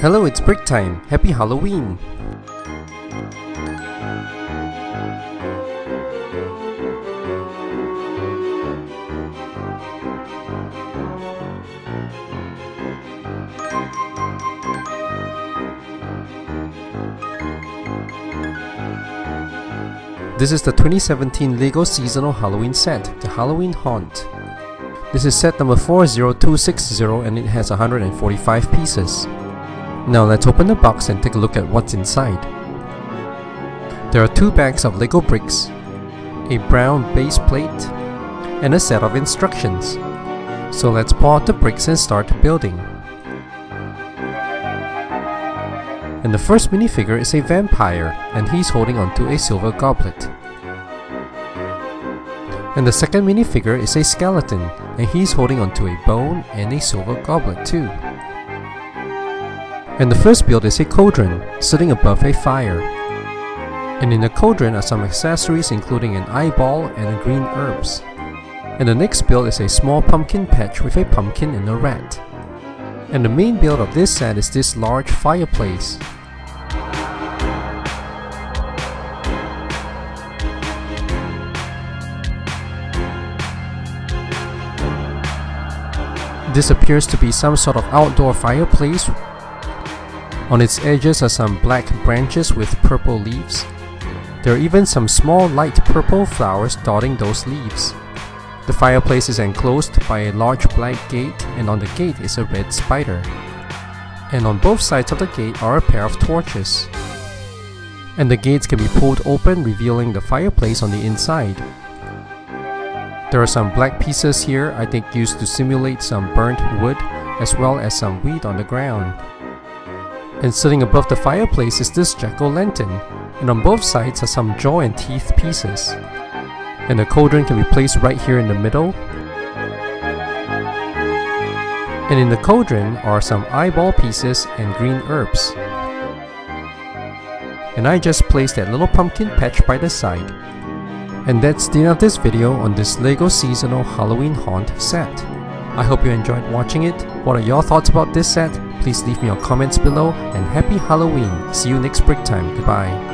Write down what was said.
Hello, it's break time! Happy Halloween! This is the 2017 LEGO Seasonal Halloween set, the Halloween Haunt. This is set number 40260 and it has 145 pieces. Now let's open the box and take a look at what's inside. There are two bags of LEGO bricks, a brown base plate, and a set of instructions. So let's pour out the bricks and start building. And the first minifigure is a vampire, and he's holding onto a silver goblet. And the second minifigure is a skeleton, and he's holding onto a bone and a silver goblet too. And the first build is a cauldron, sitting above a fire. And in the cauldron are some accessories including an eyeball and green herbs. And the next build is a small pumpkin patch with a pumpkin and a rat. And the main build of this set is this large fireplace. This appears to be some sort of outdoor fireplace. On its edges are some black branches with purple leaves. There are even some small light purple flowers dotting those leaves. The fireplace is enclosed by a large black gate, and on the gate is a red spider. And on both sides of the gate are a pair of torches. And the gates can be pulled open, revealing the fireplace on the inside. There are some black pieces here, I think used to simulate some burnt wood, as well as some wheat on the ground. And sitting above the fireplace is this jack-o'-lantern, and on both sides are some jaw and teeth pieces. And the cauldron can be placed right here in the middle. And in the cauldron are some eyeball pieces and green herbs. And I just placed that little pumpkin patch by the side. And that's the end of this video on this LEGO Seasonal Halloween Haunt set. I hope you enjoyed watching it. What are your thoughts about this set? Please leave me your comments below, and happy Halloween! See you next break time, goodbye!